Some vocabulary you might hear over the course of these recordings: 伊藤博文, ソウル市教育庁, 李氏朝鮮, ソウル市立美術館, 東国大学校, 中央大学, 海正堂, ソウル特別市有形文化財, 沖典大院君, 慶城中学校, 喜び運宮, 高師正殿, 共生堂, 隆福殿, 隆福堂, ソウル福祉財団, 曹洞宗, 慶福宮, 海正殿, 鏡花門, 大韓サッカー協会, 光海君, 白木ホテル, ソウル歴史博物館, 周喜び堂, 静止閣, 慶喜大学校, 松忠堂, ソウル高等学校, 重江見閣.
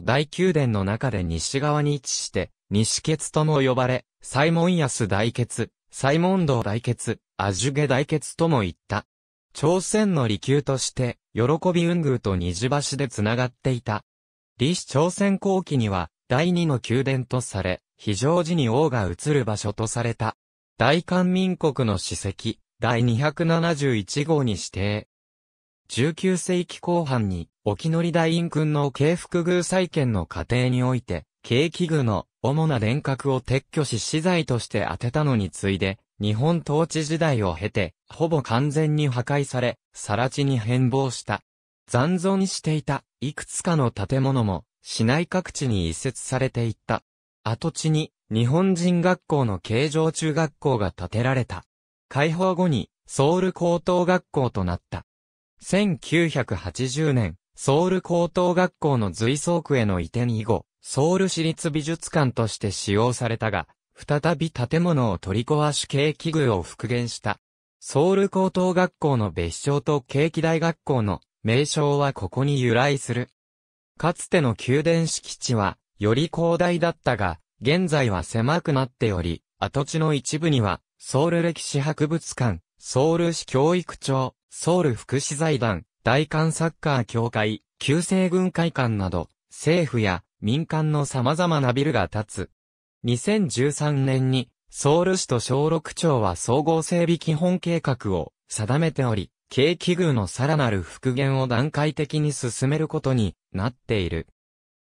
大宮殿の中で西側に位置して、西穴とも呼ばれ、西門安大穴、西門洞大穴、安寿下大穴ともいった。朝鮮の離宮として、喜び運宮と虹橋でつながっていた。李氏朝鮮後期には、第二の宮殿とされ、非常時に王が移る場所とされた。大韓民国の史跡、第271号に指定。19世紀後半に、沖典大院君の慶福宮再建の過程において、慶喜宮の主な殿閣を撤去し私財として当てたのに次いで、日本統治時代を経て、ほぼ完全に破壊され、更地に変貌した。残存していた、いくつかの建物も、市内各地に移設されていった。跡地に、日本人学校の慶城中学校が建てられた。解放後に、ソウル高等学校となった。1980年、ソウル高等学校の随想区への移転以後、ソウル市立美術館として使用されたが、再び建物を取り壊し慶喜宮を復元した。ソウル高等学校の別称と慶喜大学校の名称はここに由来する。かつての宮殿敷地は、より広大だったが、現在は狭くなっており、跡地の一部には、ソウル歴史博物館、ソウル市教育庁、ソウル福祉財団、大韓サッカー協会、旧制軍会館など、政府や民間の様々なビルが建つ。2013年に、ソウル市と小6庁は総合整備基本計画を定めており、慶喜宮のさらなる復元を段階的に進めることになっている。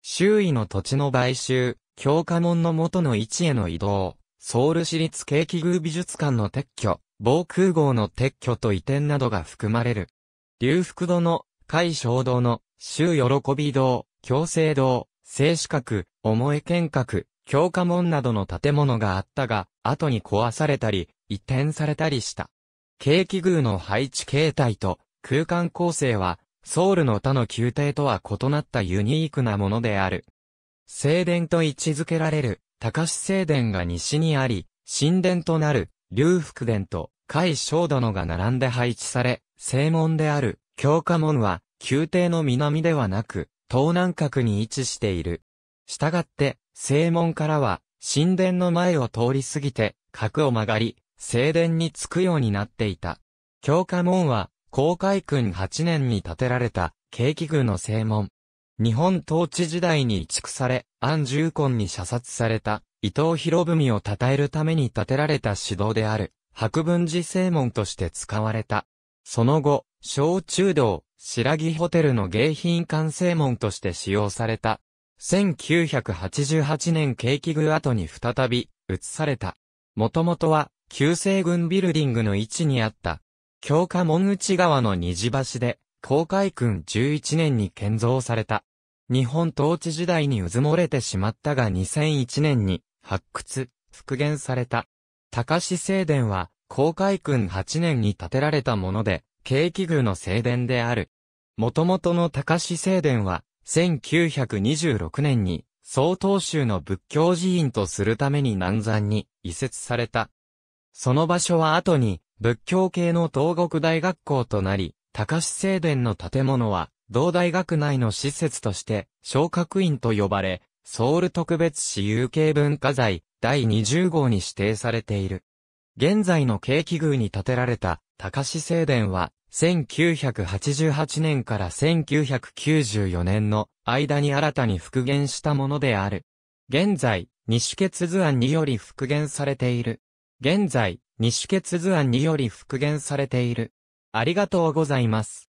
周囲の土地の買収、鏡花門の元の位置への移動、ソウル市立慶喜宮美術館の撤去、防空壕の撤去と移転などが含まれる。隆福堂の、海正堂の、周喜び堂、共生堂、静止閣、重江見閣、鏡花門などの建物があったが、後に壊されたり、移転されたりした。慶喜宮の配置形態と空間構成は、ソウルの他の宮廷とは異なったユニークなものである。正殿と位置づけられる、高師正殿が西にあり、神殿となる、隆福殿と、海正殿が並んで配置され、正門である、鏡花門は、宮廷の南ではなく、東南角に位置している。したがって、正門からは、神殿の前を通り過ぎて、角を曲がり、正殿に着くようになっていた。鏡花門は、光海君8年に建てられた、慶喜宮の正門。日本統治時代に移築され、安重根に射殺された、伊藤博文を称えるために建てられた私道である、白文寺正門として使われた。その後、松忠堂、白木ホテルの迎賓館正門として使用された。1988年慶喜宮跡に再び、移された。もともとは、旧制軍ビルディングの位置にあった。鏡花門内側の虹橋で、光海君11年に建造された。日本統治時代にうずもれてしまったが2001年に、発掘、復元された。高師正殿は、光海君8年に建てられたもので、慶喜宮の正殿である。元々の高師正殿は、1926年に、曹洞宗の仏教寺院とするために南山に移設された。その場所は後に仏教系の東国大学校となり、高師正殿の建物は同大学内の施設として松鶴院と呼ばれ、ソウル特別市有形文化財第20号に指定されている。現在の慶喜宮に建てられた高師正殿は1988年から1994年の間に新たに復元したものである。現在、西穴図案により復元されている。ありがとうございます。